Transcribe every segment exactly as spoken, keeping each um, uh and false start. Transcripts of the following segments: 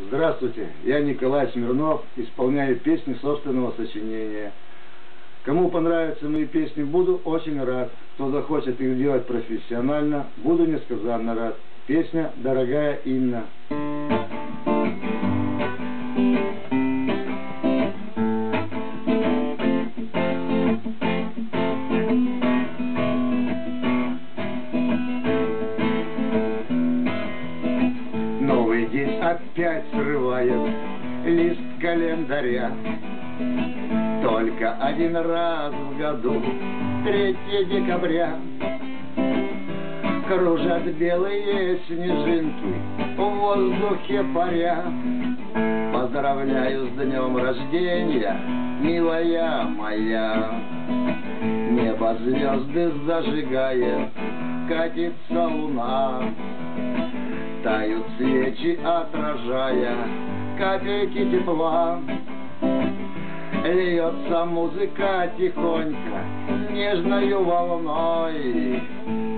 Здравствуйте, я Николай Смирнов, исполняю песни собственного сочинения. Кому понравятся мои песни, буду очень рад. Кто захочет их делать профессионально, буду несказанно рад. Песня «Дорогая Инна». Новый день опять срывает лист календаря. Только один раз в году, третьего декабря, кружат белые снежинки в воздухе паря. Поздравляю с днем рождения, милая моя. Небо звезды зажигает, катится луна. Тают свечи, отражая капельки тепла. Льется музыка тихонько, нежною волной.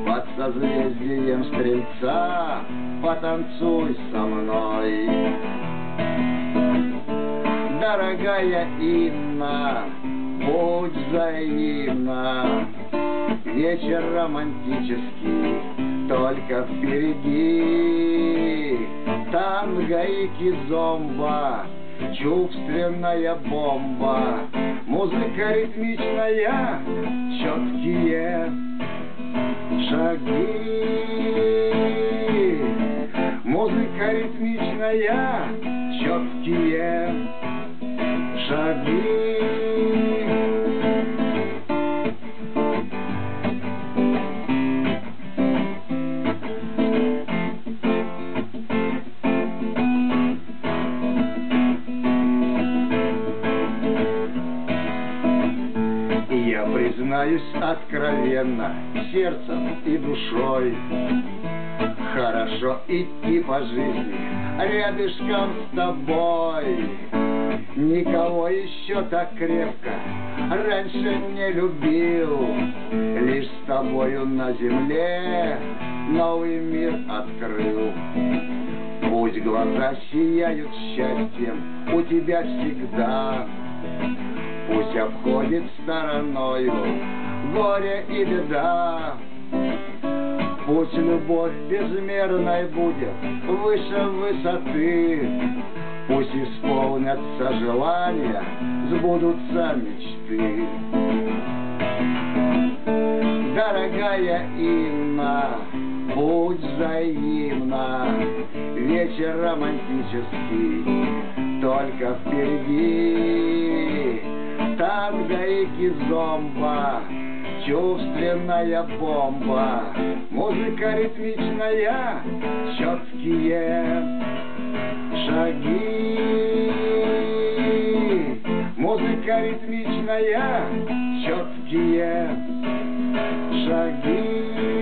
Под созвездием Стрельца потанцуй со мной. Дорогая Инна, будь взаимна. Вечер романтический только впереди. Танго и кизомба, чувственная бомба, музыка ритмичная, четкие шаги. Музыка ритмичная, четкие шаги. Я признаюсь откровенно, сердцем и душой, хорошо идти по жизни рядышком с тобой. Никого еще так крепко раньше не любил. Лишь с тобою на земле новый мир открыл. Пусть глаза сияют счастьем у тебя всегда. Пусть обходит стороною горе и беда. Пусть любовь безмерной будет выше высоты. Пусть исполнятся желания, сбудутся мечты. Дорогая Инна, будь взаимна. Вечер романтический только впереди. Танго и кизомба, чувственная бомба, музыка ритмичная, четкие шаги. Музыка ритмичная, четкие шаги.